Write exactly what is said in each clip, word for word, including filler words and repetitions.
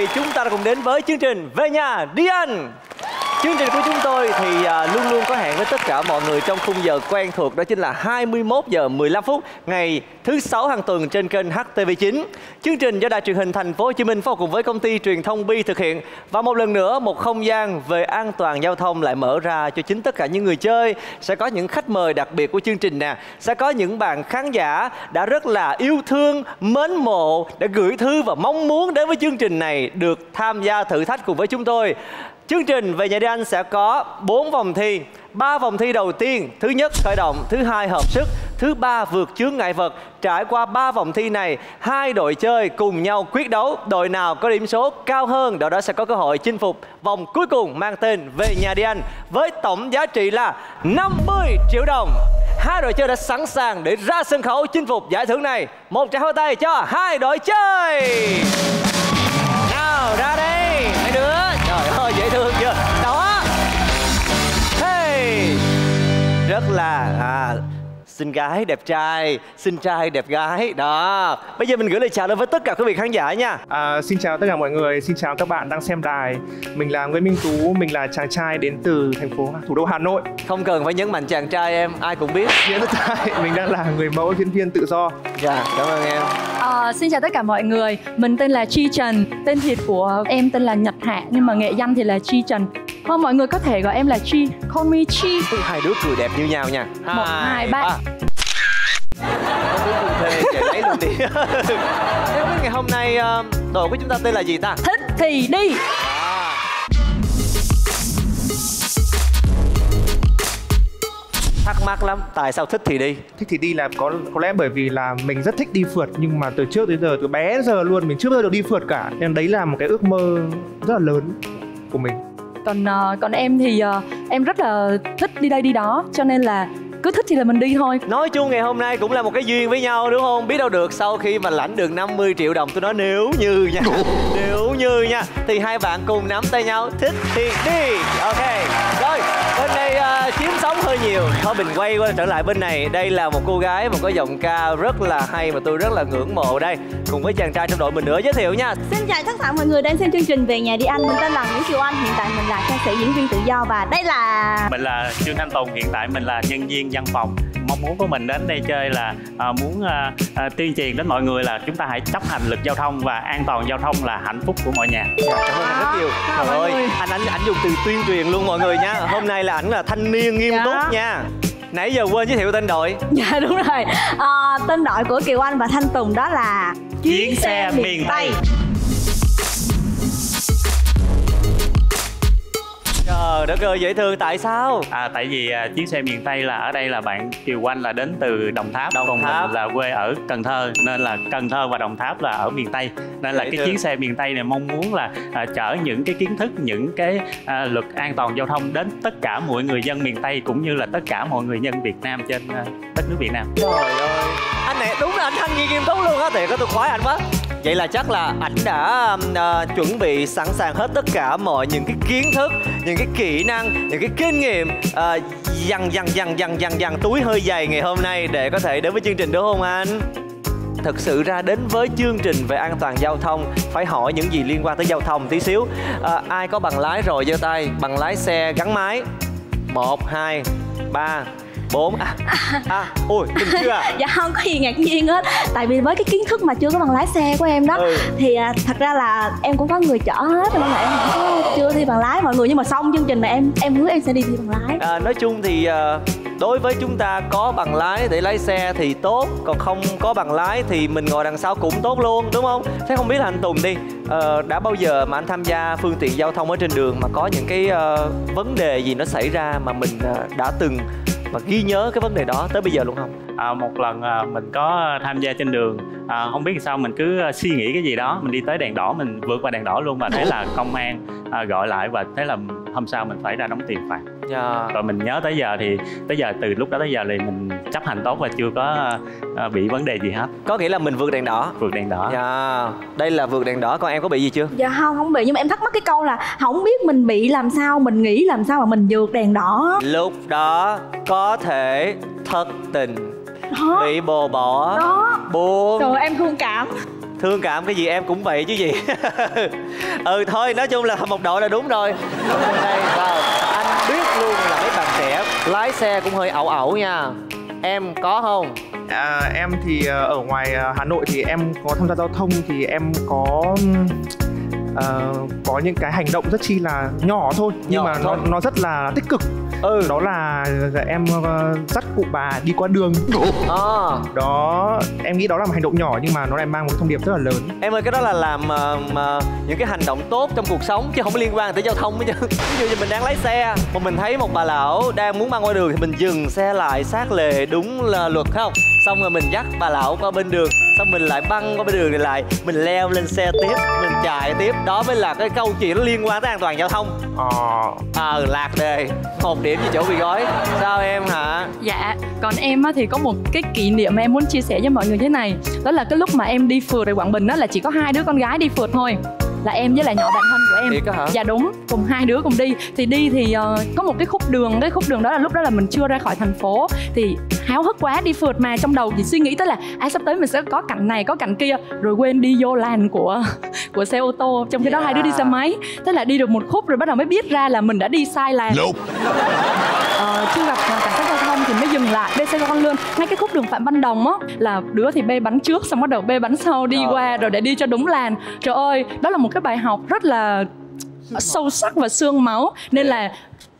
vị, chúng ta đã cùng đến với chương trình Về Nhà Đi Anh. Chương trình của chúng tôi thì à, luôn luôn có hẹn với tất cả mọi người trong khung giờ quen thuộc, đó chính là hai mươi mốt giờ mười lăm phút ngày thứ sáu hàng tuần trên kênh H T V chín. Chương trình do Đài Truyền hình Thành phố Hồ Chí Minh phối hợp cùng với Công ty Truyền thông Bi thực hiện. Và một lần nữa, một không gian về an toàn giao thông lại mở ra cho chính tất cả những người chơi. Sẽ có những khách mời đặc biệt của chương trình nè, sẽ có những bạn khán giả đã rất là yêu thương, mến mộ, đã gửi thư và mong muốn đến với chương trình này được tham gia thử thách cùng với chúng tôi. Chương trình Về Nhà Đi Anh sẽ có bốn vòng thi. ba vòng thi đầu tiên, thứ nhất khởi động, thứ hai hợp sức, thứ ba vượt chướng ngại vật. Trải qua ba vòng thi này, hai đội chơi cùng nhau quyết đấu. Đội nào có điểm số cao hơn, đội đó sẽ có cơ hội chinh phục vòng cuối cùng mang tên Về Nhà Đi Anh với tổng giá trị là năm mươi triệu đồng. Hai đội chơi đã sẵn sàng để ra sân khấu chinh phục giải thưởng này. Một tràng pháo tay cho hai đội chơi. Nào ra đây. Dễ thương chưa? Đó. Hey. Rất là à, xinh gái đẹp trai, xinh trai đẹp gái. Đó. Bây giờ mình gửi lời chào đến với tất cả quý vị khán giả nha. À, xin chào tất cả mọi người, xin chào các bạn đang xem đài. Mình là Nguyễn Minh Tú, mình là chàng trai đến từ thành phố thủ đô Hà Nội. Không cần phải nhấn mạnh chàng trai em, ai cũng biết. Hiện tại mình đang là người mẫu diễn viên tự do. Dạ, cảm ơn em. À, xin chào tất cả mọi người, mình tên là Chi Trần, tên thiệt của em tên là Nhật Hạ nhưng mà nghệ danh thì là Chi Trần. À, mọi người có thể gọi em là Chi, call me Chi. Ừ, hai đứa cười đẹp như nhau nha. Hai, một, hai, ba. Thế với ngày hôm nay đội của chúng ta tên là gì ta? Thích thì đi. Thắc mắc lắm, tại sao thích thì đi? Thích thì đi là có có lẽ bởi vì là mình rất thích đi phượt, nhưng mà từ trước đến giờ, từ bé đến giờ luôn, mình chưa bao giờ được đi phượt cả. Nên đấy là một cái ước mơ rất là lớn của mình. Còn còn em thì em rất là thích đi đây đi đó, cho nên là cứ thích thì là mình đi thôi. Nói chung ngày hôm nay cũng là một cái duyên với nhau đúng không? Biết đâu được sau khi mà lãnh được năm mươi triệu đồng, tôi nói nếu như nha, nếu như nha, thì hai bạn cùng nắm tay nhau thích thì đi. Ok, rồi bên đây uh, chiếm sóng hơi nhiều. Thôi mình quay qua trở lại bên này. Đây là một cô gái mà có giọng ca rất là hay mà tôi rất là ngưỡng mộ đây. Cùng với chàng trai trong đội mình nữa giới thiệu nha. Xin chào tất cả mọi người đang xem chương trình Về Nhà Đi Anh. Mình tên là Nguyễn Kiều Oanh, hiện tại mình là ca sĩ diễn viên tự do. Và đây là... Mình là Trương Thanh Tùng, hiện tại mình là nhân viên văn phòng. Mong muốn của mình đến đây chơi là à, muốn à, à, tuyên truyền đến mọi người là chúng ta hãy chấp hành luật giao thông, và an toàn giao thông là hạnh phúc của mọi nhà. Cảm ơn anh rất nhiều. Trời ơi, anh ảnh ảnh dùng từ tuyên truyền luôn mọi người nha. Hôm nay là ảnh là thanh niên nghiêm túc nha. Nãy giờ quên giới thiệu tên đội. Dạ đúng rồi. À, tên đội của Kiều Anh và Thanh Tùng đó là Chuyến Xe Miền Tây. Ờ, đất ơi dễ thương, tại sao? À, tại vì uh, Chuyến Xe Miền Tây là ở đây là bạn Kiều Oanh là đến từ Đồng Tháp, Đồng Còn Tháp. Mình là quê ở Cần Thơ, nên là Cần Thơ và Đồng Tháp là ở miền Tây. Nên dễ là cái thương. Chuyến Xe Miền Tây này mong muốn là uh, chở những cái kiến thức, những cái uh, luật an toàn giao thông đến tất cả mọi người dân miền Tây, cũng như là tất cả mọi người dân Việt Nam trên uh, đất nước Việt Nam. Trời ơi, anh này đúng là anh thanh nghiêm túc luôn á, thiệt á, tôi khoái anh quá. Vậy là chắc là ảnh đã uh, chuẩn bị sẵn sàng hết tất cả mọi những cái kiến thức, những cái kỹ năng, những cái kinh nghiệm uh, dằn dằn dằn dằn dằn dằn túi hơi dày ngày hôm nay để có thể đến với chương trình đúng không anh? Thực sự ra đến với chương trình về an toàn giao thông phải hỏi những gì liên quan tới giao thông tí xíu. Uh, ai có bằng lái rồi giơ tay, bằng lái xe gắn máy. Một hai ba bốn. À, à, ôi, đừng chưa à? Dạ không có gì ngạc nhiên hết. Tại vì với cái kiến thức mà chưa có bằng lái xe của em đó, ừ. Thì à, thật ra là em cũng có người chở hết, nên là em cũng chưa thi bằng lái mọi người. Nhưng mà xong chương trình này em em hứa em sẽ đi thi bằng lái. À, nói chung thì à, đối với chúng ta có bằng lái để lái xe thì tốt, còn không có bằng lái thì mình ngồi đằng sau cũng tốt luôn, đúng không? Thế không biết là anh Tùng đi, à, đã bao giờ mà anh tham gia phương tiện giao thông ở trên đường mà có những cái à, vấn đề gì nó xảy ra mà mình à, đã từng mà ghi nhớ cái vấn đề đó tới bây giờ luôn không? À, một lần à, mình có tham gia trên đường, à, không biết sao mình cứ suy nghĩ cái gì đó, mình đi tới đèn đỏ, mình vượt qua đèn đỏ luôn, và thế là công an à, gọi lại, và thế là hôm sau mình phải ra đóng tiền phạt. Yeah. Rồi mình nhớ tới giờ thì tới giờ từ lúc đó tới giờ thì mình chấp hành tốt và chưa có à, bị vấn đề gì hết. Có nghĩa là mình vượt đèn đỏ. Vượt đèn đỏ. Yeah. Đây là vượt đèn đỏ, con em có bị gì chưa? Dạ không, không bị, nhưng mà em thắc mắc cái câu là không biết mình bị làm sao, mình nghĩ làm sao mà mình vượt đèn đỏ. Lúc đó có thể thất tình đó. Bị bồ bỏ đó. Buồn. Trời, em thương cảm. Thương cảm cái gì em cũng vậy chứ gì. Ừ thôi, nói chung là một đội là đúng rồi. Đây, wow. Anh biết luôn là mấy bạn trẻ lái xe cũng hơi ẩu ẩu nha. Em có không? À, em thì ở ngoài Hà Nội thì em có tham gia giao thông thì em có... Uh, có những cái hành động rất chi là nhỏ thôi nhỏ nhưng mà thôi. Nó, nó rất là tích cực. Ừ. Đó là em uh, dắt cụ bà đi qua đường. À. Đó, em nghĩ đó là một hành động nhỏ nhưng mà nó lại mang một thông điệp rất là lớn. Em ơi, cái đó là làm uh, uh, những cái hành động tốt trong cuộc sống chứ không có liên quan tới giao thông chứ. Ví dụ như mình đang lái xe mà mình thấy một bà lão đang muốn băng qua đường thì mình dừng xe lại sát lề đúng là luật không? Xong rồi mình dắt bà lão qua bên đường, xong mình lại băng qua bên đường này lại, mình leo lên xe tiếp, mình chạy tiếp. Đó mới là cái câu chuyện liên quan tới an toàn giao thông. Ờ à. À, lạc đề. Một điểm với chỗ bị gói. Sao em hả? Dạ, còn em thì có một cái kỷ niệm mà em muốn chia sẻ với mọi người thế này. Đó là cái lúc mà em đi phượt ở Quảng Bình, đó là chỉ có hai đứa con gái đi phượt thôi, là em với lại nhỏ bạn thân của em. Thiệt hả? Dạ đúng, cùng hai đứa cùng đi. Thì đi thì uh, có một cái khúc đường, cái khúc đường đó là lúc đó là mình chưa ra khỏi thành phố. Thì háo hức quá đi phượt mà trong đầu chỉ suy nghĩ tới là à, sắp tới mình sẽ có cảnh này, có cảnh kia. Rồi quên đi vô làn của của xe ô tô. Trong khi yeah. đó hai đứa đi xe máy. Thế là đi được một khúc rồi bắt đầu mới biết ra là mình đã đi sai làn. Nope. uh, Chưa gặp cảnh sát giao thông thì mới dừng lại, bê xe con luôn. Ngay cái khúc đường Phạm Văn Đồng á, là đứa thì bê bánh trước, xong bắt đầu bê bánh sau đi oh. qua rồi để đi cho đúng làn. Trời ơi, đó là một cái bài học rất là sâu sắc và xương máu. Nên là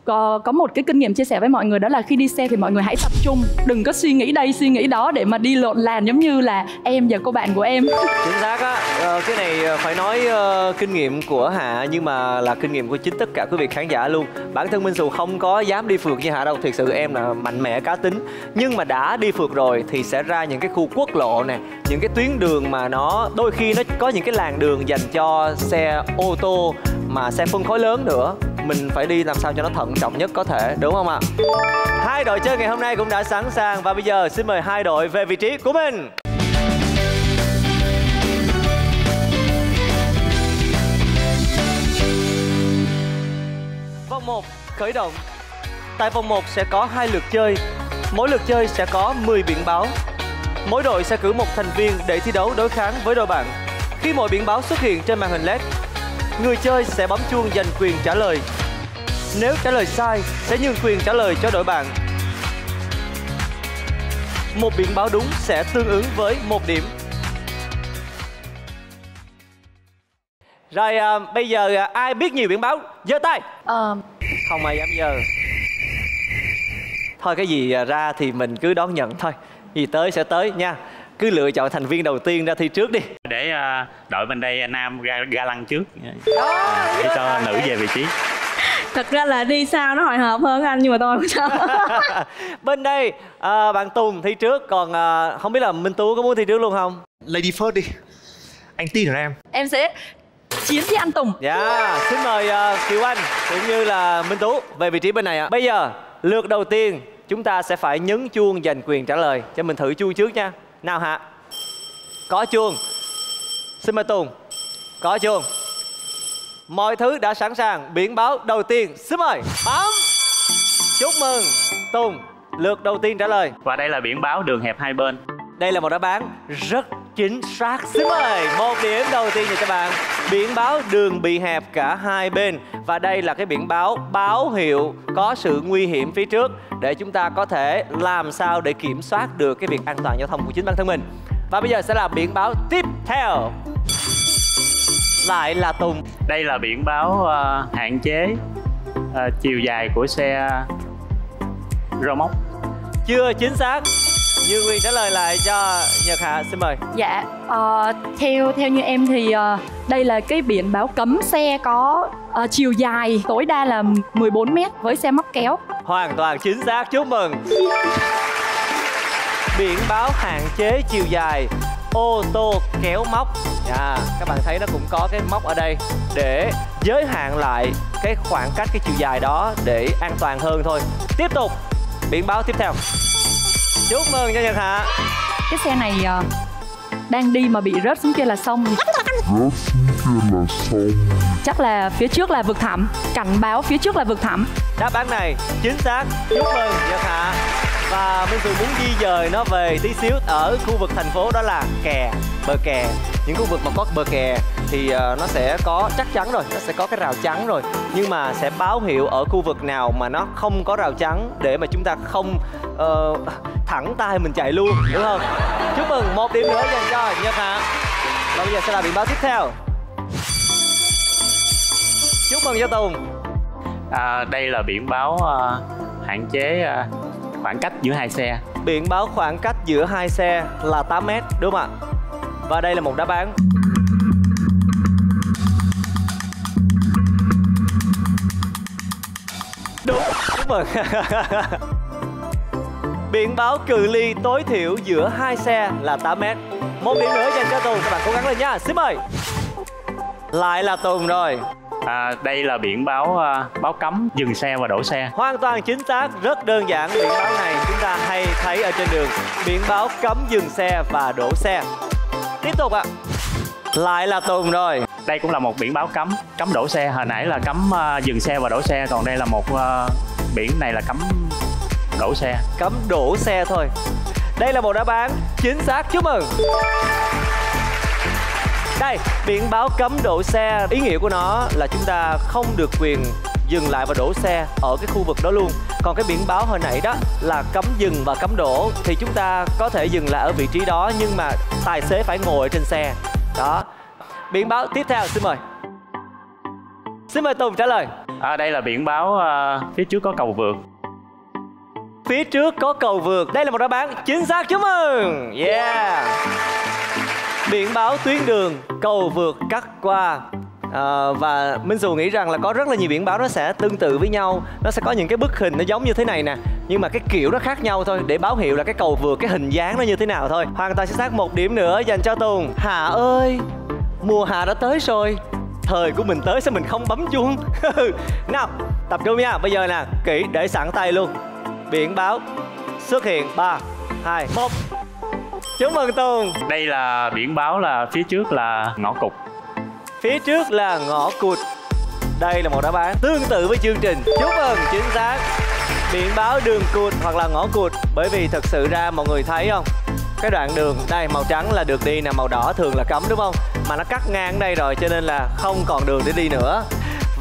có, có một cái kinh nghiệm chia sẻ với mọi người, đó là khi đi xe thì mọi người hãy tập trung, đừng có suy nghĩ đây suy nghĩ đó để mà đi lộn làn giống như là em và cô bạn của em. Chính xác á, cái này phải nói uh, kinh nghiệm của Hạ nhưng mà là kinh nghiệm của chính tất cả quý vị khán giả luôn. Bản thân Minh Xù không có dám đi phượt như Hạ đâu, thực sự em là mạnh mẽ cá tính, nhưng mà đã đi phượt rồi thì sẽ ra những cái khu quốc lộ nè, những cái tuyến đường mà nó đôi khi nó có những cái làn đường dành cho xe ô tô mà xe phân khối lớn nữa. Mình phải đi làm sao cho nó thận trọng nhất có thể, đúng không ạ? Hai đội chơi ngày hôm nay cũng đã sẵn sàng và bây giờ xin mời hai đội về vị trí của mình. Vòng một khởi động. Tại vòng một sẽ có hai lượt chơi. Mỗi lượt chơi sẽ có mười biển báo. Mỗi đội sẽ cử một thành viên để thi đấu đối kháng với đội bạn. Khi mọi biển báo xuất hiện trên màn hình led, người chơi sẽ bấm chuông giành quyền trả lời. Nếu trả lời sai, sẽ nhường quyền trả lời cho đội bạn. Một biển báo đúng sẽ tương ứng với một điểm. Rồi, à, bây giờ à, ai biết nhiều biển báo, giơ tay. Ờ... Um... Không ai dám giơ. Thôi cái gì ra thì mình cứ đón nhận thôi. Gì tới sẽ tới nha. Cứ lựa chọn thành viên đầu tiên ra thi trước đi. Để uh, đội bên đây nam ra, ra lăng trước. Đó, để cho nữ về vị trí. Thật ra là đi sao nó hồi hộp hơn anh, nhưng mà tôi không sao. Bên đây uh, bạn Tùng thi trước. Còn uh, không biết là Minh Tú có muốn thi trước luôn không? Lady first đi. Anh tin rồi em. Em sẽ chiến với anh Tùng. Dạ, yeah. Xin mời uh, Kiều Anh cũng như là Minh Tú về vị trí bên này ạ. À. Bây giờ lượt đầu tiên chúng ta sẽ phải nhấn chuông giành quyền trả lời. Cho mình thử chuông trước nha. Nào Hạ. Có chuông. Xin mời Tùng. Có chuông. Mọi thứ đã sẵn sàng. Biển báo đầu tiên, xin mời. Bấm. Chúc mừng Tùng, lượt đầu tiên trả lời. Và đây là biển báo đường hẹp hai bên. Đây là một đáp án rất chính xác. Xin mời, một điểm đầu tiên dành cho bạn. Biển báo đường bị hẹp cả hai bên. Và đây là cái biển báo báo hiệu có sự nguy hiểm phía trước, để chúng ta có thể làm sao để kiểm soát được cái việc an toàn giao thông của chính bản thân mình. Và bây giờ sẽ là biển báo tiếp theo. Lại là Tùng. Đây là biển báo uh, hạn chế uh, chiều dài của xe rơ móc. Chưa chính xác. Như Nguyên trả lời lại cho Nhật Hạ, xin mời. Dạ, uh, theo theo như em thì uh, đây là cái biển báo cấm xe có uh, chiều dài tối đa là mười bốn mét với xe móc kéo. Hoàn toàn chính xác, chúc mừng. Biển báo hạn chế chiều dài ô tô kéo móc. À, các bạn thấy nó cũng có cái móc ở đây để giới hạn lại cái khoảng cách, cái chiều dài đó để an toàn hơn thôi. Tiếp tục, biển báo tiếp theo. Chúc mừng cho Nhật Hạ. Cái xe này uh, đang đi mà bị rớt xuống kia là xong. Rớt xuống kia là xong. Chắc là phía trước là vực thẳm. Cảnh báo phía trước là vực thẳm. Đáp án này chính xác. Chúc mừng Nhật Hạ. Và Minh Xù muốn di dời nó về tí xíu ở khu vực thành phố, đó là kè bờ kè. Những khu vực mà có bờ kè thì nó sẽ có, chắc chắn rồi, nó sẽ có cái rào chắn rồi. Nhưng mà sẽ báo hiệu ở khu vực nào mà nó không có rào chắn để mà chúng ta không uh, thẳng tay mình chạy luôn, đúng không? Chúc mừng, một điểm nữa dành cho Nhật Hạ. Và bây giờ sẽ là biển báo tiếp theo. Chúc mừng cho Tùng. À, đây là biển báo uh, hạn chế uh, khoảng cách giữa hai xe. Biển báo khoảng cách giữa hai xe là tám mét, đúng không ạ? Và đây là một đáp án. Đúng, chúc mừng. Biển báo cự ly tối thiểu giữa hai xe là tám mét. Một điểm nữa dành cho Tùng, các bạn cố gắng lên nha. Xin mời. Lại là Tùng rồi. À, đây là biển báo uh, báo cấm dừng xe và đổ xe. Hoàn toàn chính xác, rất đơn giản. Biển báo này chúng ta hay thấy ở trên đường. Biển báo cấm dừng xe và đổ xe. Tiếp tục ạ. Lại là Tùng rồi. Đây cũng là một biển báo cấm cấm đổ xe. Hồi nãy là cấm uh, dừng xe và đổ xe, còn đây là một uh, biển này là cấm đổ xe. Cấm đổ xe thôi. Đây là một đáp án chính xác, chúc mừng. Đây, biển báo cấm đổ xe, ý nghĩa của nó là chúng ta không được quyền dừng lại và đổ xe ở cái khu vực đó luôn. Còn cái biển báo hồi nãy đó là cấm dừng và cấm đổ, thì chúng ta có thể dừng lại ở vị trí đó, nhưng mà tài xế phải ngồi ở trên xe. Đó. Biển báo tiếp theo, xin mời. Xin mời Tùng trả lời. À, đây là biển báo uh, phía trước có cầu vượt. Phía trước có cầu vượt. Đây là một đáp án chính xác, chúc mừng. Yeah. Biển báo tuyến đường cầu vượt cắt qua. à, Và Minh Xù nghĩ rằng là có rất là nhiều biển báo nó sẽ tương tự với nhau. Nó sẽ có những cái bức hình nó giống như thế này nè, nhưng mà cái kiểu nó khác nhau thôi, để báo hiệu là cái cầu vượt, cái hình dáng nó như thế nào thôi. Hoàn toàn chính xác, một điểm nữa dành cho Tùng. Hạ ơi, mùa hạ đã tới rồi. Thời của mình tới, sao mình không bấm chuông. Nào, tập trung nha. Bây giờ nè, kỹ để sẵn tay luôn. Biển báo xuất hiện. Ba, hai, một. Chúc mừng Tùng. Đây là biển báo là phía trước là ngõ cụt. Phía trước là ngõ cụt. Đây là một đáp án tương tự với chương trình. Chúc mừng, chính xác. Biển báo đường cụt hoặc là ngõ cụt. Bởi vì thật sự ra mọi người thấy không, cái đoạn đường đây màu trắng là được đi nè, màu đỏ thường là cấm, đúng không? Mà nó cắt ngang ở đây rồi, cho nên là không còn đường để đi nữa.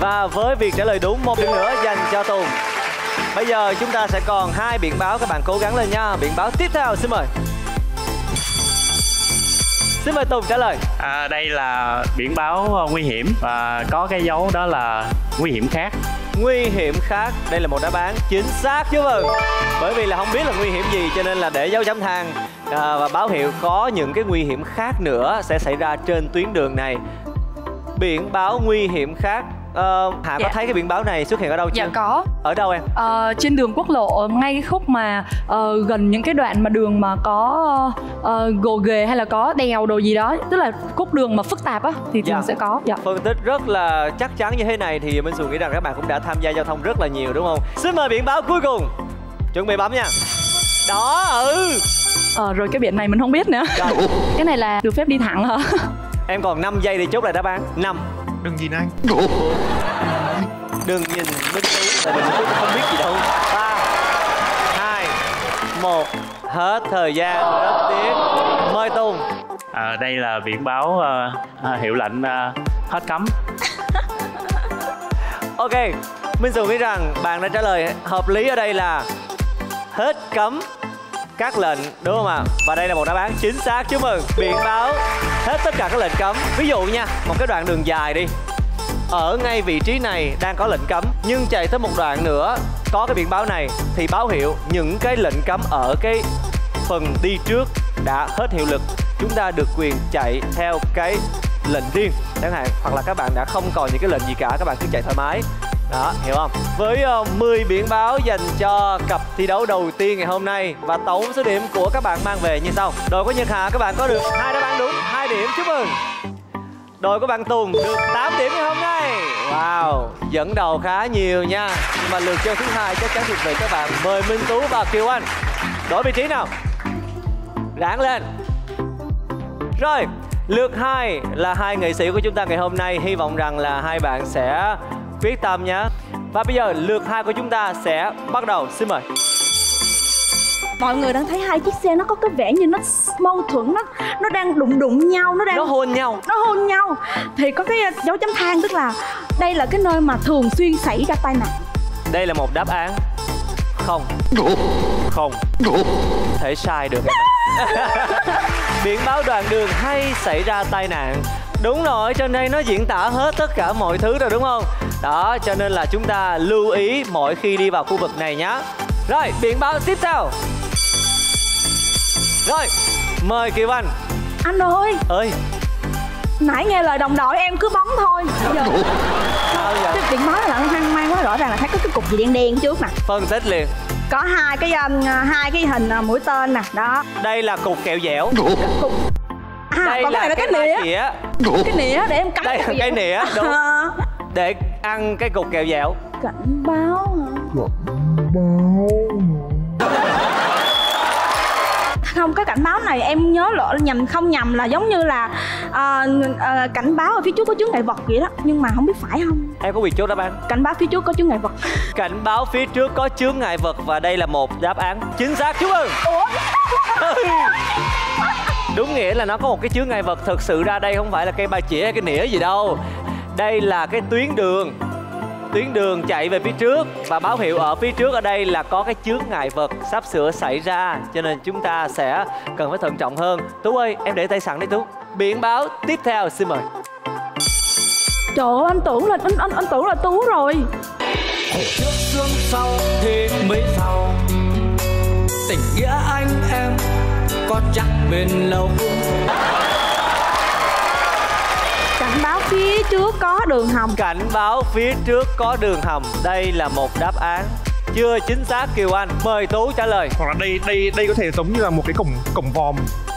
Và với việc trả lời đúng, một điểm nữa dành cho Tùng. Bây giờ chúng ta sẽ còn hai biển báo, các bạn cố gắng lên nha. Biển báo tiếp theo, xin mời. Xin mời Tùng trả lời. À, đây là biển báo nguy hiểm và có cái dấu đó là nguy hiểm khác. Nguy hiểm khác, đây là một đáp án chính xác, chứ mừng. Bởi vì là không biết là nguy hiểm gì cho nên là để dấu chấm than à, và báo hiệu có những cái nguy hiểm khác nữa sẽ xảy ra trên tuyến đường này. Biển báo nguy hiểm khác. Ờ, Hạ dạ. có thấy cái biển báo này xuất hiện ở đâu chưa? Dạ có. Ở đâu em? Ờ, trên đường quốc lộ, ngay cái khúc mà uh, gần những cái đoạn mà đường mà có uh, gồ ghề hay là có đèo đồ gì đó, tức là khúc đường mà phức tạp á, thì thường dạ. sẽ có. Dạ. Phân tích rất là chắc chắn như thế này thì Minh Xù nghĩ rằng các bạn cũng đã tham gia giao thông rất là nhiều, đúng không? Xin mời biển báo cuối cùng. Chuẩn bị bấm nha. Đó, ừ. Ờ, rồi cái biển này mình không biết nữa. Dạ. Cái này là được phép đi thẳng hả? Em còn năm giây để chốt lại đáp án. Năm. Đừng nhìn anh. Đừng nhìn Minh Tú. Tại mình cũng không biết gì đâu. Ba, hai, một. Hết thời gian, rất tiếc. Mời Tùng. à, Đây là biển báo uh, hiệu lệnh uh, hết cấm. Ok, Minh Xù nghĩ rằng bạn đã trả lời hợp lý ở đây là hết cấm các lệnh, đúng không ạ? Và đây là một đáp án chính xác, chúc mừng. Biển báo hết tất cả các lệnh cấm. Ví dụ nha, một cái đoạn đường dài đi, ở ngay vị trí này đang có lệnh cấm, nhưng chạy tới một đoạn nữa có cái biển báo này thì báo hiệu những cái lệnh cấm ở cái phần đi trước đã hết hiệu lực. Chúng ta được quyền chạy theo cái lệnh riêng chẳng hạn, hoặc là các bạn đã không còn những cái lệnh gì cả, các bạn cứ chạy thoải mái. Đó, hiểu không? Với uh, mười biển báo dành cho cặp thi đấu đầu tiên ngày hôm nay. Và tổng số điểm của các bạn mang về như sau. Đội của Nhật Hạ, các bạn có được hai đáp án đúng, hai điểm, chúc mừng. Đội của bạn Tùng được tám điểm ngày hôm nay. Wow, dẫn đầu khá nhiều nha. Nhưng mà lượt chơi thứ hai chắc chắn thuộc về các bạn. Mời Minh Tú và Kiều Anh đổi vị trí nào. Ráng lên. Rồi, lượt hai là hai nghệ sĩ của chúng ta ngày hôm nay. Hy vọng rằng là hai bạn sẽ quyết tâm nhé. Và bây giờ lượt hai của chúng ta sẽ bắt đầu. Xin mời. mọi người đang thấy hai chiếc xe nó có cái vẻ như nó mâu thuẫn, nó nó đang đụng đụng nhau, nó đang nó hôn nhau, nó hôn nhau thì có cái dấu chấm than, tức là đây là cái nơi mà thường xuyên xảy ra tai nạn. Đây là một đáp án không không thể sai được. Biển báo đoạn đường hay xảy ra tai nạn. Đúng rồi, trên đây nó diễn tả hết tất cả mọi thứ rồi đúng không? Đó, cho nên là chúng ta lưu ý mỗi khi đi vào khu vực này nhá. Rồi, biển báo tiếp theo. Rồi, mời Kiều Anh. Anh ơi. Ơi. Nãy nghe lời đồng đội em cứ bóng thôi. Giờ... Sao vậy? Cái biển báo là hoang mang quá, rõ ràng là thấy có cái cục gì đen đen trước nè. Phân tích liền. Có hai cái um, hai cái hình uh, mũi tên nè, đó. Đây là cục kẹo dẻo. Cục... À, đây còn là cái này là cái, cái nĩa. nĩa. Cái nĩa để em cắn. Đây là cái nĩa, đúng. Để ăn cái cục kẹo dẻo. Cảnh báo hả? Cảnh báo. Không, cái cảnh báo này em nhớ lỡ nhầm không nhầm là giống như là à, à, cảnh báo ở phía trước có chướng ngại vật vậy đó, nhưng mà không biết phải không. Em có quyền chốt đáp án. Cảnh báo phía trước có chướng ngại vật. Cảnh báo phía trước có chướng ngại vật và đây là một đáp án chính xác. Chúc mừng. Ủa? Đúng nghĩa là nó có một cái chướng ngại vật, thực sự ra đây không phải là cây ba chĩa hay cái nĩa gì đâu. Đây là cái tuyến đường, tuyến đường chạy về phía trước và báo hiệu ở phía trước ở đây là có cái chướng ngại vật sắp sửa xảy ra, cho nên chúng ta sẽ cần phải thận trọng hơn. Tú ơi, em để tay sẵn đấy Tú. Biển báo tiếp theo xin mời. Trời ơi, anh tưởng là anh anh anh tưởng là Tú rồi. Trước xương sau thì mới sau. Tình nghĩa anh em có chắc bên lâu. Cảnh báo phía trước có đường hầm. Cảnh báo phía trước có đường hầm. Đây là một đáp án chưa chính xác Kiều Anh. Mời Tú trả lời. Hoặc là đây đây đây có thể giống như là một cái cổng cổng vòm.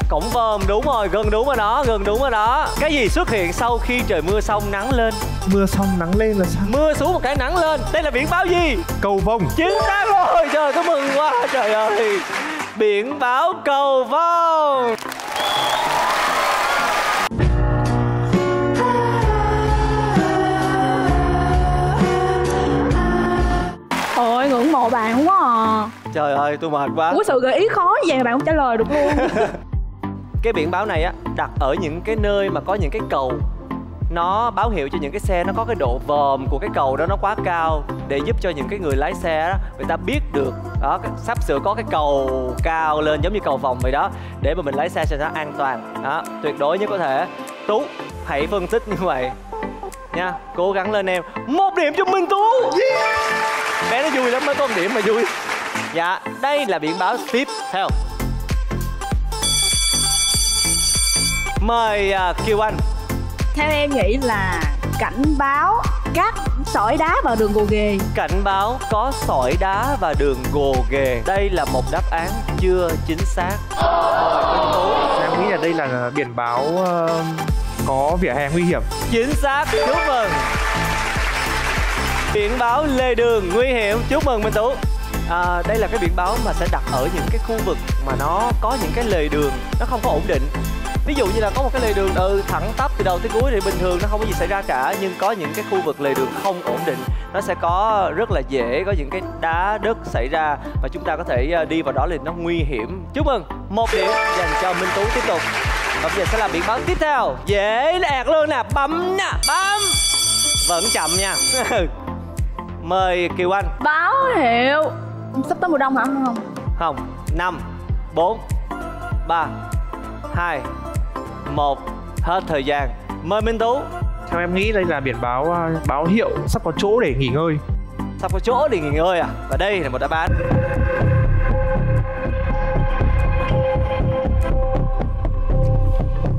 Cổng vòm đúng rồi, gần đúng ở đó, gần đúng ở đó. Cái gì xuất hiện sau khi trời mưa xong nắng lên? Mưa xong nắng lên là sao? Mưa xuống một cái nắng lên. Đây là biển báo gì? Cầu vồng. Chính xác rồi. Trời, có mừng quá trời ơi. Biển báo cầu vồng. Ôi, ngưỡng mộ bạn quá à. Trời ơi, tôi mệt quá. Ủa, sự gợi ý khó vậy mà bạn không trả lời được luôn. Cái biển báo này á, đặt ở những cái nơi mà có những cái cầu. Nó báo hiệu cho những cái xe, nó có cái độ vòm của cái cầu đó nó quá cao, để giúp cho những cái người lái xe đó, người ta biết được đó, sắp sửa có cái cầu cao lên giống như cầu vòng vậy đó, để mà mình lái xe cho nó an toàn đó, tuyệt đối nhất có thể. Tú, hãy phân tích như vậy nha, cố gắng lên em. Một điểm cho Minh Tú. Yeah. Bé nó vui lắm, mới có một điểm mà vui. Dạ, đây là biển báo tiếp theo. Mời uh, Kiều Anh. Theo em nghĩ là cảnh báo các sỏi đá vào đường gồ ghề. Cảnh báo có sỏi đá và đường gồ ghề. Đây là một đáp án chưa chính xác. Em nghĩ là đây là biển báo uh, có vỉa hè nguy hiểm. Chính xác, chúc mừng. Biển báo lề đường nguy hiểm, chúc mừng Minh Tú. À, đây là cái biển báo mà sẽ đặt ở những cái khu vực mà nó có những cái lề đường nó không có ổn định. Ví dụ như là có một cái lề đường ừ, thẳng tắp từ đầu tới cuối thì bình thường nó không có gì xảy ra cả, nhưng có những cái khu vực lề đường không ổn định, nó sẽ có rất là dễ có những cái đá đất xảy ra và chúng ta có thể đi vào đó thì nó nguy hiểm. Chúc mừng, một điểm dành cho Minh Tú. Tiếp tục và bây giờ sẽ là biển báo tiếp theo, dễ ẹt luôn nè. Bấm nè, bấm vẫn chậm nha. Mời Kiều Anh. Báo hiệu sắp tới mùa đông hả? Không không. Năm bốn ba hai một, hết thời gian. Mời Minh Tú. Theo em nghĩ đây là biển báo báo hiệu sắp có chỗ để nghỉ ngơi. Sắp có chỗ để nghỉ ngơi à? Và đây là một đáp án.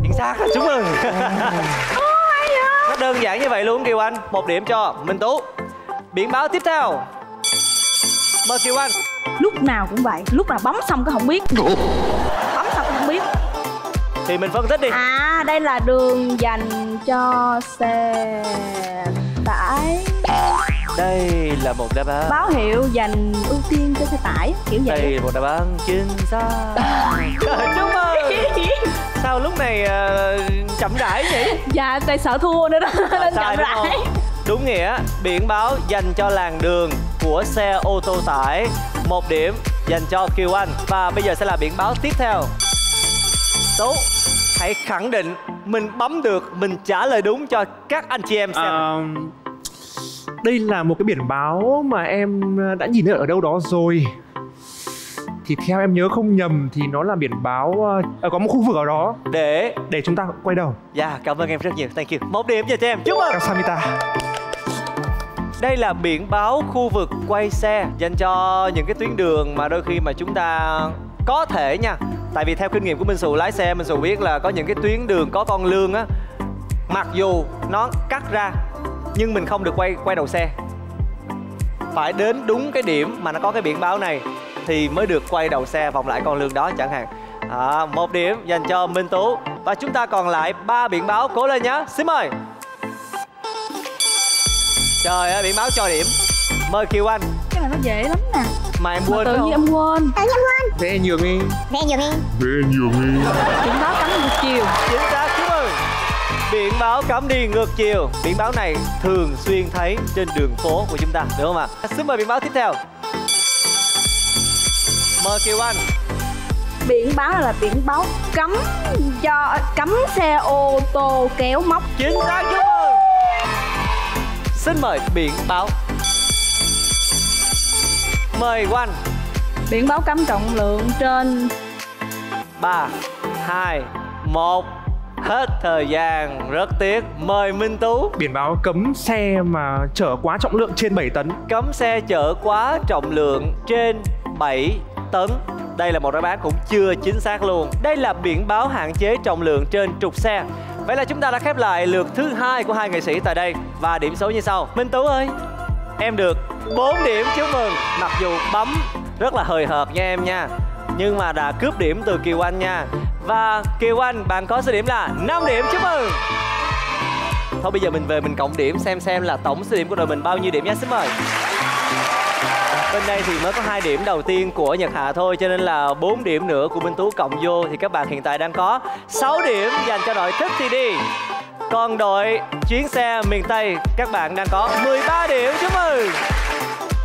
Chính xác, chúc mừng. Nó đơn giản như vậy luôn Kiều Anh. Một điểm cho Minh Tú. Biển báo tiếp theo. Mời Kiều Anh. Lúc nào cũng vậy, lúc nào bấm xong cái không biết. Bấm xong cái không biết. Thì mình phân tích đi. À, đây là đường dành cho xe tải. Đây là một đáp án. Báo hiệu dành ưu tiên cho xe tải, kiểu vậy. Đây là một đáp án chính xác. Chúc mừng. Sao lúc này uh, chậm rãi vậy? Dạ, tại sợ thua nữa đó. Nên chậm rãi. Đúng nghĩa, biển báo dành cho làn đường của xe ô tô tải. Một điểm dành cho Kiều Anh. Và bây giờ sẽ là biển báo tiếp theo. Tú, hãy khẳng định mình bấm được, mình trả lời đúng cho các anh chị em xem. À, đây là một cái biển báo mà em đã nhìn thấy ở đâu đó rồi. Thì theo em nhớ không nhầm thì nó là biển báo à, có một khu vực ở đó để để chúng ta quay đầu. Dạ, yeah, cảm ơn em rất nhiều. Thank you. Một điểm dành cho em. Chúc mừng. Samita. Đây là biển báo khu vực quay xe dành cho những cái tuyến đường mà đôi khi mà chúng ta có thể nha. Tại vì theo kinh nghiệm của Minh Xù lái xe, Minh Xù biết là có những cái tuyến đường có con lương á, mặc dù nó cắt ra nhưng mình không được quay quay đầu xe. Phải đến đúng cái điểm mà nó có cái biển báo này thì mới được quay đầu xe vòng lại con lương đó chẳng hạn. À, một điểm dành cho Minh Tú. Và chúng ta còn lại ba biển báo, cố lên nhé. Xin mời. Trời ơi, biển báo cho điểm. Mời Kiều Anh. Cái này nó dễ lắm nè. Mà em quên. Mà tự nhiên em quên. Tự nhiên quên. Vẽ nhường đi. Vẽ nhường đi. Vẽ nhường đi. Biển báo cấm đi ngược chiều. Chính xác, chúc mừng. Biển báo cấm đi ngược chiều. Biển báo này thường xuyên thấy trên đường phố của chúng ta, đúng không ạ? À? Xin mời biển báo tiếp theo. Mời Kiều Anh. Biển báo là biển báo cấm cho cấm xe ô tô kéo móc. Chính xác, chúc mừng. Xin mời biển báo. Mời Oanh. Biển báo cấm trọng lượng trên. Ba hai một. Hết thời gian, rất tiếc. Mời Minh Tú. Biển báo cấm xe mà chở quá trọng lượng trên bảy tấn. Cấm xe chở quá trọng lượng trên bảy tấn. Đây là một đáp án cũng chưa chính xác luôn. Đây là biển báo hạn chế trọng lượng trên trục xe. Vậy là chúng ta đã khép lại lượt thứ hai của hai nghệ sĩ tại đây. Và điểm số như sau. Minh Tú ơi, em được bốn điểm, chúc mừng. Mặc dù bấm rất là hời hợt nha em nha, nhưng mà đã cướp điểm từ Kiều Anh nha. Và Kiều Anh, bạn có số điểm là năm điểm, chúc mừng. Thôi bây giờ mình về mình cộng điểm xem xem là tổng số điểm của đội mình bao nhiêu điểm nha. Xin mời. Bên đây thì mới có hai điểm đầu tiên của Nhật Hạ thôi, cho nên là bốn điểm nữa của Minh Tú cộng vô thì các bạn hiện tại đang có sáu điểm dành cho đội Thích Thì Đi. Còn đội Chuyến Xe Miền Tây, các bạn đang có mười ba điểm, chúc mừng.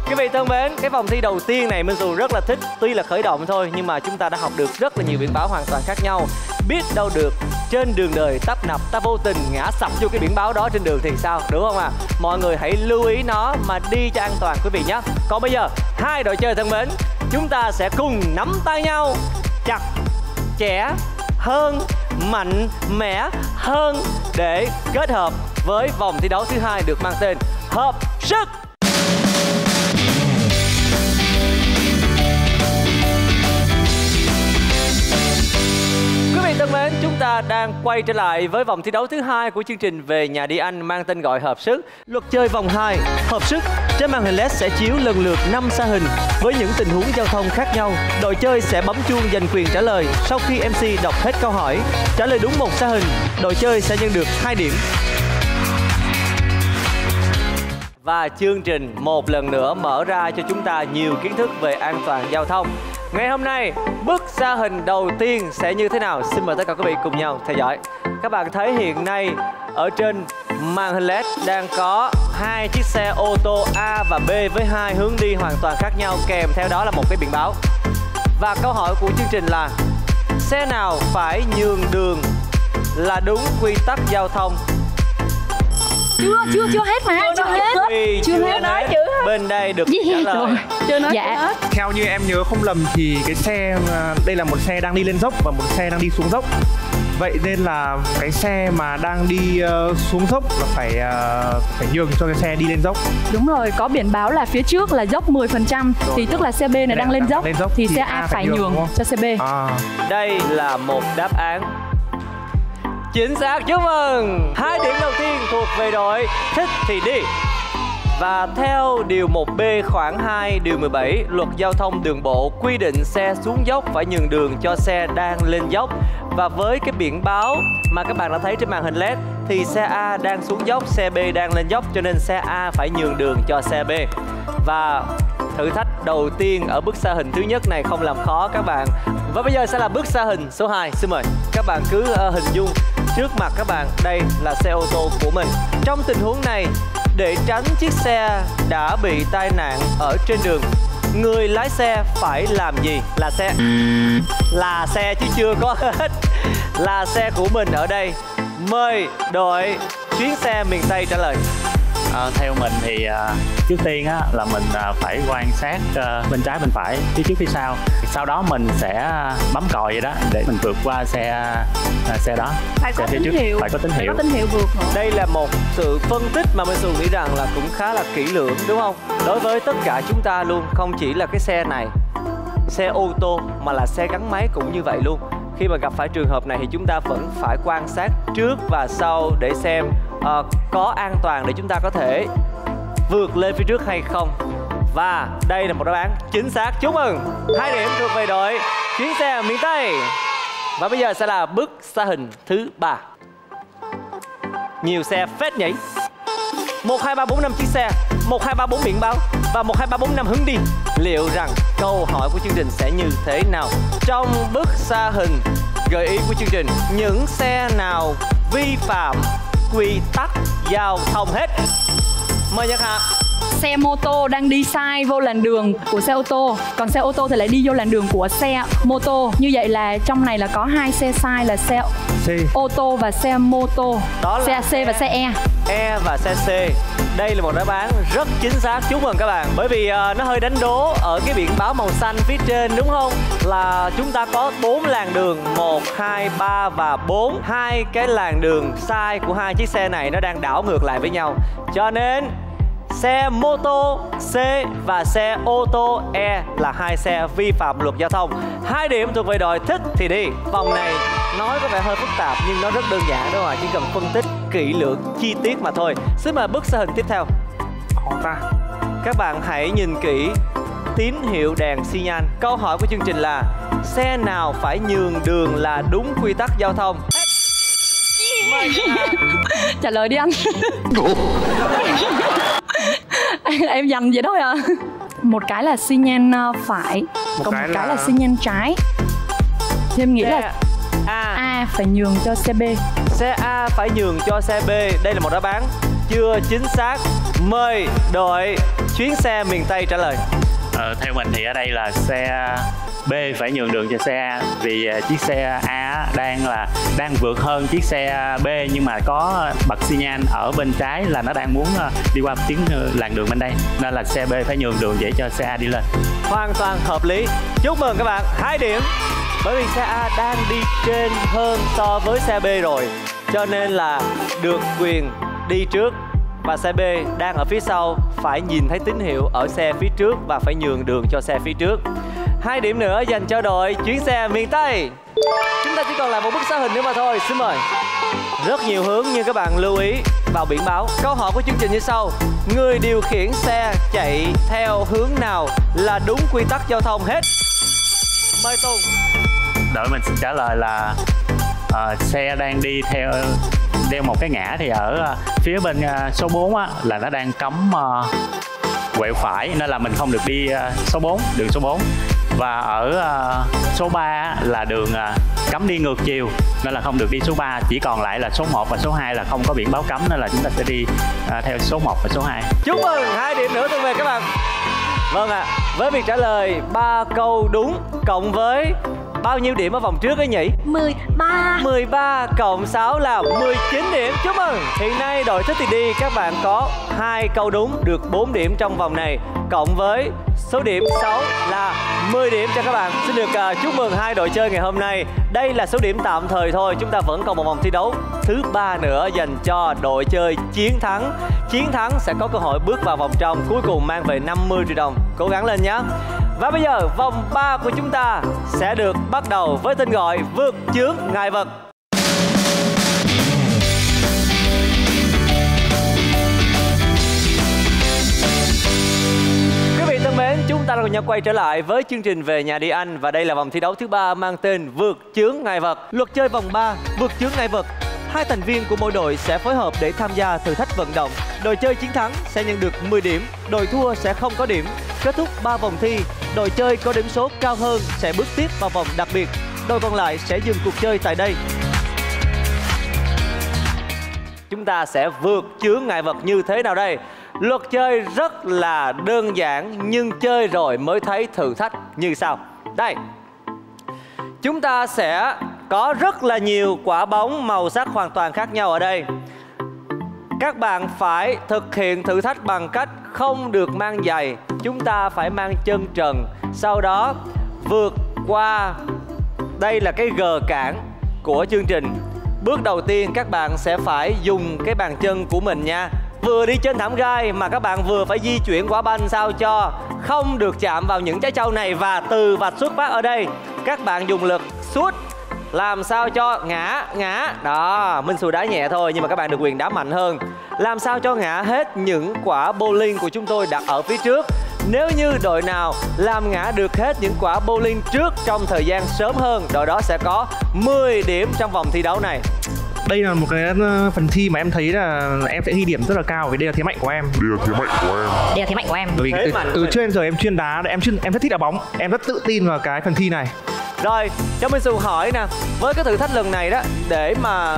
Quý vị thân mến, cái vòng thi đầu tiên này Minh Xù rất là thích. Tuy là khởi động thôi nhưng mà chúng ta đã học được rất là nhiều biển báo hoàn toàn khác nhau. Biết đâu được trên đường đời tấp nập ta vô tình ngã sập vô cái biển báo đó trên đường thì sao, đúng không ạ? À? Mọi người hãy lưu ý nó mà đi cho an toàn quý vị nhé. Còn bây giờ hai đội chơi thân mến, chúng ta sẽ cùng nắm tay nhau chặt chẽ hơn, mạnh mẽ hơn để kết hợp với vòng thi đấu thứ hai được mang tên Hợp Sức. Thân mến, chúng ta đang quay trở lại với vòng thi đấu thứ hai của chương trình Về Nhà Đi Anh mang tên gọi Hợp Sức. Luật chơi vòng hai, Hợp Sức. Trên màn hình led sẽ chiếu lần lượt năm sa hình với những tình huống giao thông khác nhau. Đội chơi sẽ bấm chuông giành quyền trả lời sau khi em xê đọc hết câu hỏi. Trả lời đúng một sa hình, đội chơi sẽ nhận được hai điểm. Và chương trình một lần nữa mở ra cho chúng ta nhiều kiến thức về an toàn giao thông. Ngày hôm nay, bức sa hình đầu tiên sẽ như thế nào? Xin mời tất cả quý vị cùng nhau theo dõi. Các bạn thấy hiện nay ở trên màn hình led đang có hai chiếc xe ô tô A và B với hai hướng đi hoàn toàn khác nhau, kèm theo đó là một cái biển báo. Và câu hỏi của chương trình là xe nào phải nhường đường là đúng quy tắc giao thông? Chưa, chưa, chưa hết mà, chưa, chưa hết, hết. Chưa, chưa hết. Nói chữ hết. Bên đây được trả lời. Chưa nói dạ. Hết. Theo như em nhớ không lầm thì cái xe, đây là một xe đang đi lên dốc và một xe đang đi xuống dốc. Vậy nên là cái xe mà đang đi uh, xuống dốc là phải uh, phải nhường cho cái xe đi lên dốc. Đúng rồi, có biển báo là phía trước là dốc mười phần trăm. Thì tức là xe B này đang, đang, lên, đang dốc, lên dốc thì, thì xe A, A phải nhường, nhường cho xe B à. Đây là một đáp án chính xác, chúc mừng. Hai điểm đầu tiên thuộc về đội Thích Thì Đi. Và theo điều một B khoảng hai điều mười bảy luật giao thông đường bộ quy định xe xuống dốc phải nhường đường cho xe đang lên dốc. Và với cái biển báo mà các bạn đã thấy trên màn hình led thì xe A đang xuống dốc, xe B đang lên dốc, cho nên xe A phải nhường đường cho xe B. Và thử thách đầu tiên ở bức sa hình thứ nhất này không làm khó các bạn. Và bây giờ sẽ là bức sa hình số hai, xin mời. Các bạn cứ hình dung trước mặt các bạn, đây là xe ô tô của mình. Trong tình huống này, để tránh chiếc xe đã bị tai nạn ở trên đường, người lái xe phải làm gì? Là xe, là xe chứ chưa có hết. Là xe của mình ở đây. Mời đội chuyến xe miền Tây trả lời. À, theo mình thì à, trước tiên á, là mình à, phải quan sát à, bên trái bên phải phía trước phía sau, sau đó mình sẽ bấm còi vậy đó để mình vượt qua xe à, xe đó phải xe có tín hiệu phải có tín hiệu, có tín hiệu vượt. Đây là một sự phân tích mà mình thường nghĩ rằng là cũng khá là kỹ lưỡng, đúng không, đối với tất cả chúng ta luôn, không chỉ là cái xe này, xe ô tô mà là xe gắn máy cũng như vậy luôn. Khi mà gặp phải trường hợp này thì chúng ta vẫn phải quan sát trước và sau để xem uh, có an toàn để chúng ta có thể vượt lên phía trước hay không. Và đây là một đáp án chính xác. Chúc mừng, hai điểm thuộc về đội chuyến xe miền Tây. Và bây giờ sẽ là bức xạ hình thứ ba. Nhiều xe phết nhỉ. Một hai ba bốn năm chiếc xe, một hai ba bốn biển báo và một hai ba bốn năm hướng đi. Liệu rằng câu hỏi của chương trình sẽ như thế nào? Trong bức xa hình gợi ý của chương trình, những xe nào vi phạm quy tắc giao thông hết? Mời Nhật Hạ. Xe mô tô đang đi sai vô làn đường của xe ô tô, còn xe ô tô thì lại đi vô làn đường của xe mô tô. Như vậy là trong này là có hai xe sai là xe C. ô tô và xe mô tô. Đó là xe C và xe E. E và xe C. Đây là một đáp án rất chính xác. Chúc mừng các bạn. Bởi vì uh, nó hơi đánh đố ở cái biển báo màu xanh phía trên, đúng không? Là chúng ta có bốn làn đường, một, hai, ba và bốn. Hai cái làn đường sai của hai chiếc xe này nó đang đảo ngược lại với nhau. Cho nên xe mô tô C và xe ô tô E là hai xe vi phạm luật giao thông. Hai điểm thuộc về đội thích thì đi. Vòng này nói có vẻ hơi phức tạp nhưng nó rất đơn giản, đúng rồi, chỉ cần phân tích kỹ lưỡng, chi tiết mà thôi. Xin mời bức xạ hình tiếp theo. Các bạn hãy nhìn kỹ tín hiệu đèn xi nhan. Câu hỏi của chương trình là xe nào phải nhường đường là đúng quy tắc giao thông? Trả lời đi anh. Em dành vậy thôi à. Một cái là xi nhan phải, một còn cái một cái là, là xi nhan trái. Thì em nghĩ xe là A. A phải nhường cho xe B. Xe A phải nhường cho xe B. Đây là một đáp án chưa chính xác. Mời đội chuyến xe miền Tây trả lời. Ờ, theo mình thì ở đây là xe B phải nhường đường cho xe A, vì chiếc xe A đang là đang vượt hơn chiếc xe B, nhưng mà có bật xi nhan ở bên trái là nó đang muốn đi qua tiếng làn đường bên đây, nên là xe B phải nhường đường để cho xe A đi lên. Hoàn toàn hợp lý. Chúc mừng các bạn, hai điểm. Bởi vì xe A đang đi trên hơn so với xe B rồi, cho nên là được quyền đi trước. Và xe B đang ở phía sau phải nhìn thấy tín hiệu ở xe phía trước và phải nhường đường cho xe phía trước. Hai điểm nữa dành cho đội chuyến xe miền Tây. Chúng ta chỉ còn lại một bức xạ hình nữa mà thôi. Xin mời. Rất nhiều hướng nhưng các bạn lưu ý vào biển báo. Câu hỏi của chương trình như sau. Người điều khiển xe chạy theo hướng nào là đúng quy tắc giao thông hết? Mời Tùng. Đội mình xin trả lời là uh, xe đang đi theo đeo một cái ngã thì ở uh, phía bên uh, số bốn á, là nó đang cấm uh, quẹo phải, nên là mình không được đi uh, số bốn, đường số bốn. Và ở uh, số ba là đường uh, cấm đi ngược chiều, nên là không được đi số ba. Chỉ còn lại là số một và số hai là không có biển báo cấm, nên là chúng ta sẽ đi uh, theo số một và số hai. Chúc mừng, hai điểm nữa thuộc về các bạn. Vâng ạ, à, với việc trả lời ba câu đúng cộng với bao nhiêu điểm ở vòng trước ấy nhỉ? mười ba. mười ba cộng sáu là mười chín điểm. Chúc mừng. Hiện nay đội thích thì đi các bạn có hai câu đúng được bốn điểm trong vòng này, cộng với số điểm sáu là mười điểm cho các bạn. Xin được uh, chúc mừng hai đội chơi ngày hôm nay. Đây là số điểm tạm thời thôi. Chúng ta vẫn còn một vòng thi đấu thứ ba nữa dành cho đội chơi chiến thắng. Chiến thắng sẽ có cơ hội bước vào vòng trong cuối cùng mang về năm mươi triệu đồng. Cố gắng lên nhé. Và bây giờ vòng ba của chúng ta sẽ được bắt đầu với tên gọi vượt chướng ngại vật. Quý vị thân mến, chúng ta cùng nhau quay trở lại với chương trình Về Nhà Đi Anh. Và đây là vòng thi đấu thứ ba mang tên vượt chướng ngại vật. Luật chơi vòng ba vượt chướng ngại vật. Hai thành viên của mỗi đội sẽ phối hợp để tham gia thử thách vận động. Đội chơi chiến thắng sẽ nhận được mười điểm, đội thua sẽ không có điểm. Kết thúc ba vòng thi, đội chơi có điểm số cao hơn sẽ bước tiếp vào vòng đặc biệt. Đội còn lại sẽ dừng cuộc chơi tại đây. Chúng ta sẽ vượt chướng ngại vật như thế nào đây? Luật chơi rất là đơn giản, nhưng chơi rồi mới thấy thử thách như sau. Đây, chúng ta sẽ có rất là nhiều quả bóng màu sắc hoàn toàn khác nhau ở đây. Các bạn phải thực hiện thử thách bằng cách không được mang giày, chúng ta phải mang chân trần. Sau đó vượt qua, đây là cái gờ cản của chương trình. Bước đầu tiên các bạn sẽ phải dùng cái bàn chân của mình nha. Vừa đi trên thảm gai mà các bạn vừa phải di chuyển quả banh sao cho không được chạm vào những trái trâu này. Và từ vạch xuất phát ở đây, các bạn dùng lực sút làm sao cho ngã, ngã. Đó, Minh Xù đá nhẹ thôi nhưng mà các bạn được quyền đá mạnh hơn. Làm sao cho ngã hết những quả bowling của chúng tôi đặt ở phía trước. Nếu như đội nào làm ngã được hết những quả bowling trước trong thời gian sớm hơn, đội đó sẽ có mười điểm trong vòng thi đấu này. Đây là một cái phần thi mà em thấy là em sẽ ghi điểm rất là cao vì đây là thế mạnh của em. Đây là thế mạnh của em. Đây là thế mạnh của em. Vì từ, từ trên giờ em chuyên đá, em chuyên em rất thích đá bóng, em rất tự tin vào cái phần thi này. Rồi, cho Minh Xù hỏi nè, với cái thử thách lần này đó, để mà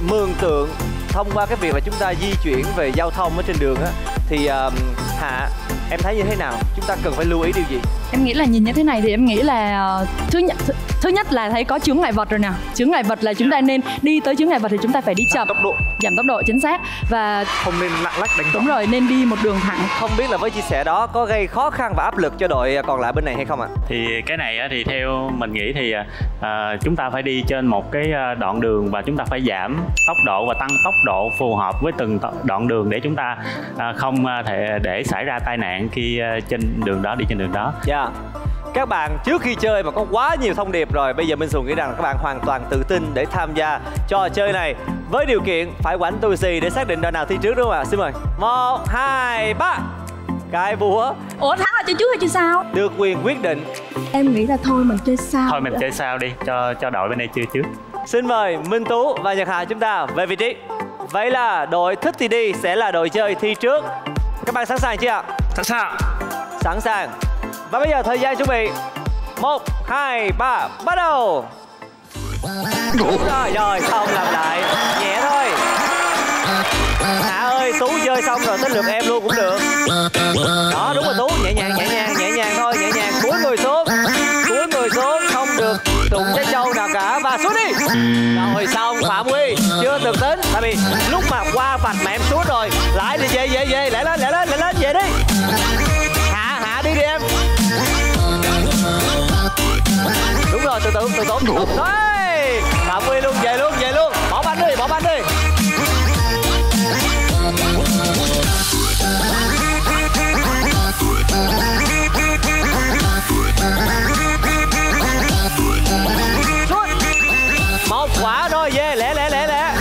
mường tượng thông qua cái việc là chúng ta di chuyển về giao thông ở trên đường á, thì uh, Hạ, em thấy như thế nào? Chúng ta cần phải lưu ý điều gì? Em nghĩ là nhìn như thế này thì em nghĩ là uh, thứ nhất th thứ nhất là thấy có chướng ngại vật rồi nè. Chướng ngại vật là chúng ta nên đi tới chướng ngại vật thì chúng ta phải đi chậm, tốc độ, giảm tốc độ, chính xác, và không nên lạng lách đánh võng. Đúng rồi, nên đi một đường thẳng. Không biết là với chia sẻ đó có gây khó khăn và áp lực cho đội còn lại bên này hay không ạ? À? Thì cái này thì theo mình nghĩ thì uh, chúng ta phải đi trên một cái đoạn đường và chúng ta phải giảm tốc độ và tăng tốc độ phù hợp với từng đoạn đường để chúng ta uh, không thể để xảy ra tai nạn khi uh, trên đường đó, đi trên đường đó. Yeah. Các bạn trước khi chơi mà có quá nhiều thông điệp rồi, bây giờ Minh Xù nghĩ rằng các bạn hoàn toàn tự tin để tham gia trò chơi này, với điều kiện phải quảnh tù xì để xác định đội nào thi trước, đúng không ạ? Xin mời. Một hai ba. Cái búa. Ủa, thắng là chơi trước hay chơi sau? Được quyền quyết định. Em nghĩ là thôi mình chơi sau. Thôi mình chơi sau đi, cho cho đội bên đây chơi trước. Xin mời Minh Tú và Nhật Hạ chúng ta về vị trí. Vậy là đội thích thì đi sẽ là đội chơi thi trước. Các bạn sẵn sàng chưa ạ? Sẵn sàng. Sẵn sàng. Và bây giờ thời gian chuẩn bị một, hai, ba, bắt đầu. Đúng rồi, rồi, không làm lại. Nhẹ thôi Hạ ơi, Tú chơi xong rồi tới lượt em luôn cũng được. Đó, đúng rồi Tú, nhẹ nhàng, nhẹ nhàng, nhẹ nhàng thôi, nhẹ nhàng. Cúi người xuống, cúi người xuống, không được đụng trái trâu nào cả. Và sút đi. Rồi xong, Phạm Huy, chưa được tính. Tại vì lúc mà qua vạch mà em sút rồi. Lại thì về, về, về, lại lên, lại lên, lại lên, về đi. Hạ, Hạ đi đi em. Đúng rồi, từ từ, từ từ. Đấy, Phạm Huy luôn, về luôn, về luôn. Bỏ banh đi, bỏ banh đi. Sút. Một quả thôi, về, lẹ, lẹ, lẹ, lẹ.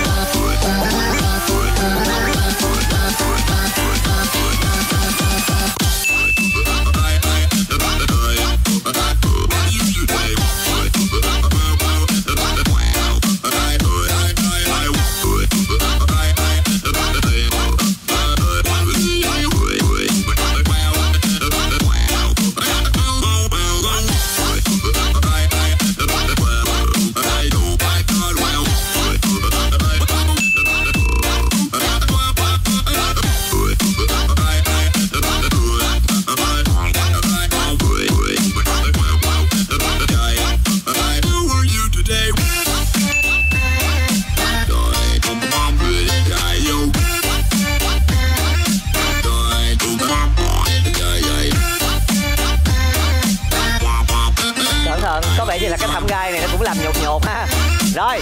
Rồi,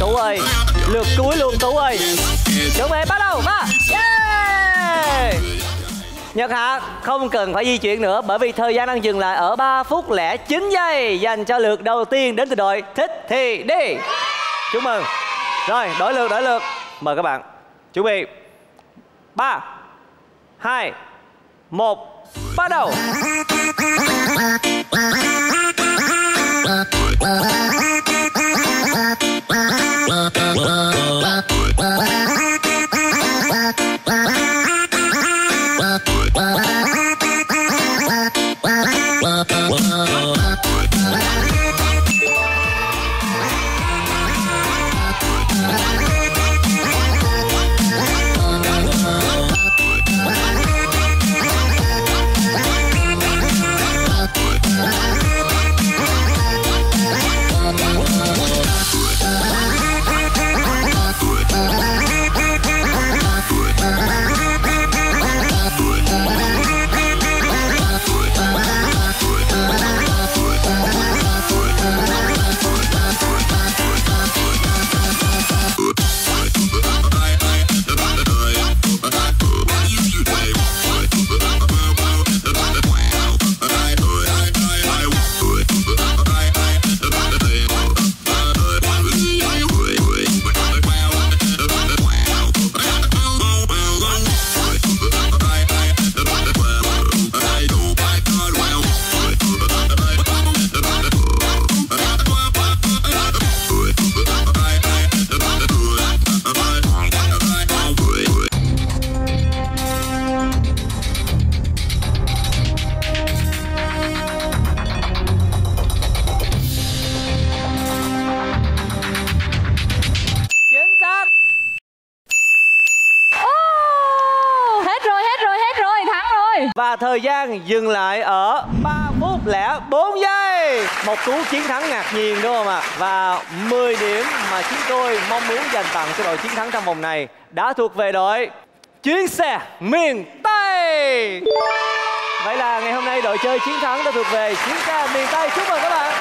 Tú ơi, lượt cuối luôn Tú ơi. Chuẩn bị bắt đầu, ba. Yeah. Nhật Hạ không cần phải di chuyển nữa bởi vì thời gian đang dừng lại ở ba phút lẻ chín giây dành cho lượt đầu tiên đến từ đội thích thì đi. Chúc mừng. Rồi, đổi lượt, đổi lượt. Mời các bạn. Chuẩn bị. ba hai một bắt đầu. Bye. Và thời gian dừng lại ở ba phút lẻ bốn giây. Một cú chiến thắng ngạc nhiên đúng không ạ? Và mười điểm mà chúng tôi mong muốn dành tặng cho đội chiến thắng trong vòng này đã thuộc về đội Chuyến Xe Miền Tây. Vậy là ngày hôm nay đội chơi chiến thắng đã thuộc về Chuyến Xe Miền Tây. Chúc mừng các bạn.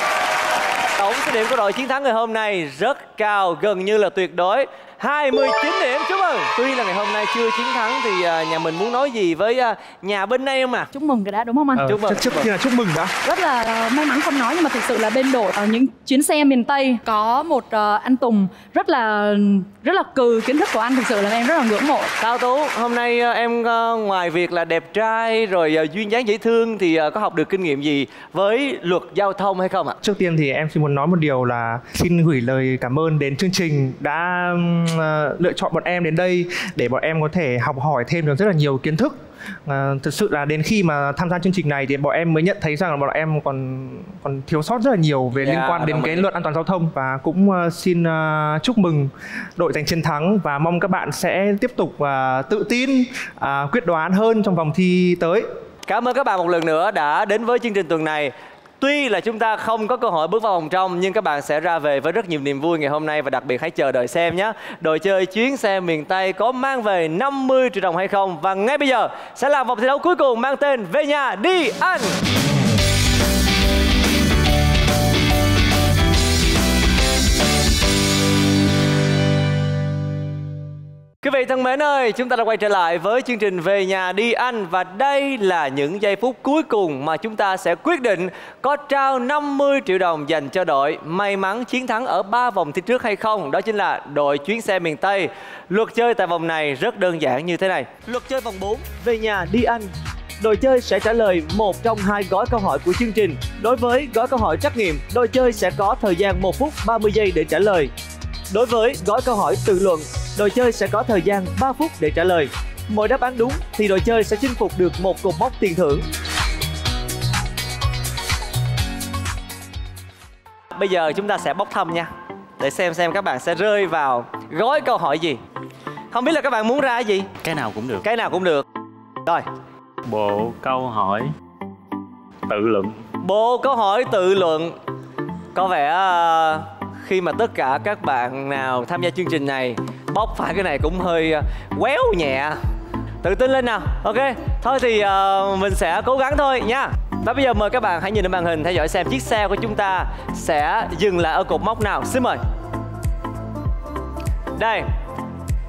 Tổng số điểm của đội chiến thắng ngày hôm nay rất cao, gần như là tuyệt đối, hai mươi chín điểm. Chúc mừng. Tuy là ngày hôm nay chưa chiến thắng thì nhà mình muốn nói gì với nhà bên đây không ạ? À? Chúc mừng cái đã đúng không anh? Ờ, chúc mừng. Trước tiên là chúc mừng đã. Rất là may mắn không nói, nhưng mà thực sự là bên đội ở những Chuyến Xe Miền Tây có một uh, anh Tùng rất là rất là cừ, kiến thức của anh thực sự là em rất là ngưỡng mộ. Cao Tú, hôm nay em uh, ngoài việc là đẹp trai rồi uh, duyên dáng dễ thương thì uh, có học được kinh nghiệm gì với luật giao thông hay không ạ? À? Trước tiên thì em xin muốn nói một điều là xin gửi lời cảm ơn đến chương trình đã lựa chọn bọn em đến đây để bọn em có thể học hỏi thêm được rất là nhiều kiến thức. À, thực sự là đến khi mà tham gia chương trình này thì bọn em mới nhận thấy rằng là bọn em còn còn thiếu sót rất là nhiều về yeah, liên quan đến cái luật an toàn giao thông. Và cũng uh, xin uh, chúc mừng đội giành chiến thắng và mong các bạn sẽ tiếp tục uh, tự tin, uh, quyết đoán hơn trong vòng thi tới. Cảm ơn các bạn một lần nữa đã đến với chương trình tuần này. Tuy là chúng ta không có cơ hội bước vào vòng trong, nhưng các bạn sẽ ra về với rất nhiều niềm vui ngày hôm nay. Và đặc biệt hãy chờ đợi xem nhé, đội chơi Chuyến Xe Miền Tây có mang về năm mươi triệu đồng hay không. Và ngay bây giờ sẽ là vòng thi đấu cuối cùng mang tên Về Nhà Đi Ăn. Quý vị thân mến ơi, chúng ta đã quay trở lại với chương trình Về Nhà Đi Ăn. Và đây là những giây phút cuối cùng mà chúng ta sẽ quyết định có trao năm mươi triệu đồng dành cho đội may mắn chiến thắng ở ba vòng thi trước hay không. Đó chính là đội Chuyến Xe Miền Tây. Luật chơi tại vòng này rất đơn giản như thế này. Luật chơi vòng bốn, Về Nhà Đi Ăn. Đội chơi sẽ trả lời một trong hai gói câu hỏi của chương trình. Đối với gói câu hỏi trắc nghiệm, đội chơi sẽ có thời gian một phút ba mươi giây để trả lời. Đối với gói câu hỏi tự luận, đội chơi sẽ có thời gian ba phút để trả lời. Mỗi đáp án đúng thì đội chơi sẽ chinh phục được một cột mốc tiền thưởng. Bây giờ chúng ta sẽ bốc thăm nha, để xem xem các bạn sẽ rơi vào gói câu hỏi gì. Không biết là các bạn muốn ra cái gì? Cái nào cũng được. Cái nào cũng được. Rồi. Bộ câu hỏi tự luận. Bộ câu hỏi tự luận. Có vẻ khi mà tất cả các bạn nào tham gia chương trình này bóc phải cái này cũng hơi quéo nhẹ. Tự tin lên nào. Ok, thôi thì uh, mình sẽ cố gắng thôi nha. Và bây giờ mời các bạn hãy nhìn lên màn hình theo dõi xem chiếc xe của chúng ta sẽ dừng lại ở cột mốc nào. Xin mời. Đây,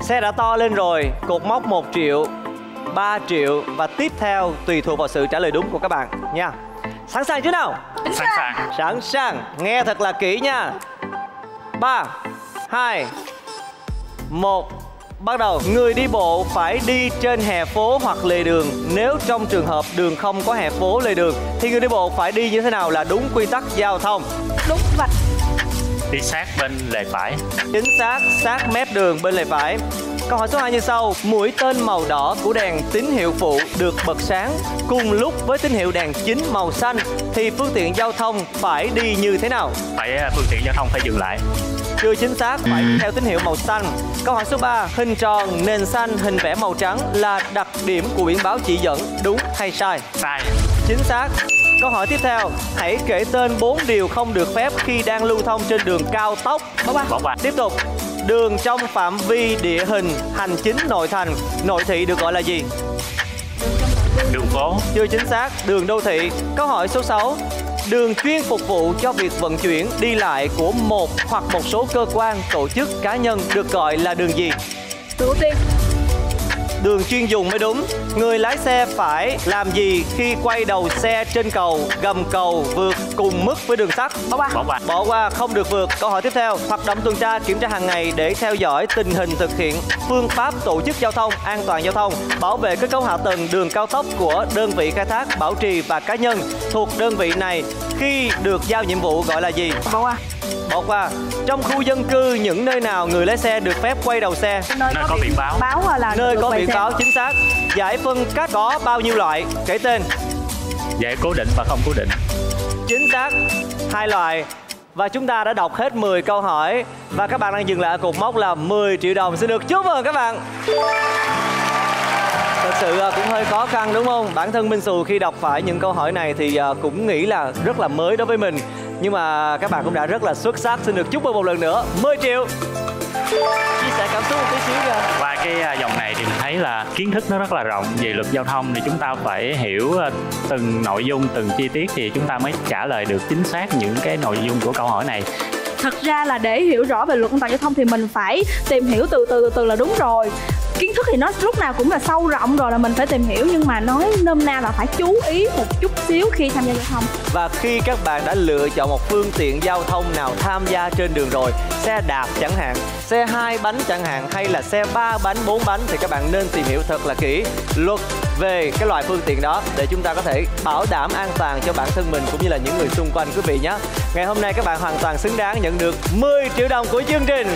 xe đã to lên rồi. Cột mốc một triệu, ba triệu. Và tiếp theo tùy thuộc vào sự trả lời đúng của các bạn nha. Sẵn sàng chứ nào? Sẵn sàng. Sẵn sàng. Nghe thật là kỹ nha. Ba, hai, một, bắt đầu. Người đi bộ phải đi trên hè phố hoặc lề đường. Nếu trong trường hợp đường không có hè phố, lề đường thì người đi bộ phải đi như thế nào là đúng quy tắc giao thông? Đúng vạch. Đi sát bên lề phải. Chính xác, sát mép đường bên lề phải. Câu hỏi số hai như sau. Mũi tên màu đỏ của đèn tín hiệu phụ được bật sáng cùng lúc với tín hiệu đèn chính màu xanh thì phương tiện giao thông phải đi như thế nào? Phải, phương tiện giao thông phải dừng lại. Chưa chính xác, phải theo tín hiệu màu xanh. Câu hỏi số ba. Hình tròn, nền xanh, hình vẽ màu trắng là đặc điểm của biển báo chỉ dẫn. Đúng hay sai? Sai. Chính xác. Câu hỏi tiếp theo. Hãy kể tên bốn điều không được phép khi đang lưu thông trên đường cao tốc. Bỏ qua. Bỏ qua. Tiếp tục. Đường trong phạm vi địa hình hành chính nội thành, nội thị được gọi là gì? Đường phố. Chưa chính xác, đường đô thị. Câu hỏi số sáu. Đường chuyên phục vụ cho việc vận chuyển, đi lại của một hoặc một số cơ quan, tổ chức, cá nhân được gọi là đường gì? Đường ưu tiên. Đường chuyên dùng mới đúng. Người lái xe phải làm gì khi quay đầu xe trên cầu, gầm cầu, vượt cùng mức với đường sắt? Bỏ qua. Bỏ qua. Bỏ qua, không được vượt. Câu hỏi tiếp theo. Hoạt động tuần tra kiểm tra hàng ngày để theo dõi tình hình thực hiện phương pháp tổ chức giao thông, an toàn giao thông, bảo vệ kết cấu hạ tầng đường cao tốc của đơn vị khai thác, bảo trì và cá nhân thuộc đơn vị này khi được giao nhiệm vụ gọi là gì? Bỏ qua. Bỏ qua. Trong khu dân cư, những nơi nào người lái xe được phép quay đầu xe? Nơi, nơi có biển báo. Báo hoặc là nơi có biển báo. Chính xác. Giải phân cách có bao nhiêu loại? Kể tên. Giải cố định và không cố định. Chính xác, hai loại. Và chúng ta đã đọc hết mười câu hỏi. Và các bạn đang dừng lại ở cột mốc là mười triệu đồng. Xin được chúc mừng các bạn. Tự Thật sự cũng hơi khó khăn đúng không? Bản thân Minh Xù khi đọc phải những câu hỏi này thì cũng nghĩ là rất là mới đối với mình. Nhưng mà các bạn cũng đã rất là xuất sắc. Xin được chúc mừng một lần nữa mười triệu. Chia sẻ cảm xúc một tí xíu nha. Qua cái dòng này thì mình thấy là kiến thức nó rất là rộng. Về luật giao thông thì chúng ta phải hiểu từng nội dung, từng chi tiết thì chúng ta mới trả lời được chính xác những cái nội dung của câu hỏi này. Thật ra là để hiểu rõ về luật an toàn giao thông thì mình phải tìm hiểu từ từ từ từ là đúng rồi. Kiến thức thì nó lúc nào cũng là sâu rộng rồi là mình phải tìm hiểu, nhưng mà nói nôm na là phải chú ý một chút xíu khi tham gia giao thông. Và khi các bạn đã lựa chọn một phương tiện giao thông nào tham gia trên đường rồi, xe đạp chẳng hạn, xe hai bánh chẳng hạn, hay là xe ba bánh, bốn bánh thì các bạn nên tìm hiểu thật là kỹ luật về cái loại phương tiện đó để chúng ta có thể bảo đảm an toàn cho bản thân mình cũng như là những người xung quanh quý vị nhé. Ngày hôm nay các bạn hoàn toàn xứng đáng nhận được mười triệu đồng của chương trình.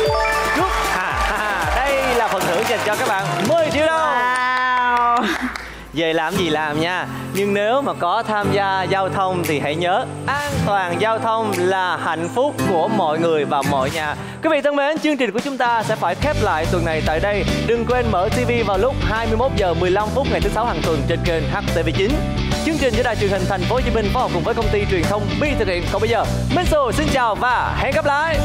Chúc Hà đây là phần thưởng dành cho các bạn mười triệu đồng. Wow. Về làm gì làm nha. Nhưng nếu mà có tham gia giao thông thì hãy nhớ an toàn giao thông là hạnh phúc của mọi người và mọi nhà. Quý vị thân mến, chương trình của chúng ta sẽ phải khép lại tuần này tại đây. Đừng quên mở ti vi vào lúc hai mươi mốt giờ mười lăm phút ngày thứ sáu hàng tuần trên kênh H T V chín. Chương trình do Đài Truyền hình Thành phố Hồ Chí Minh phối hợp cùng với Công ty Truyền thông Bi thực hiện. Còn bây giờ Minh Xù xin chào và hẹn gặp lại.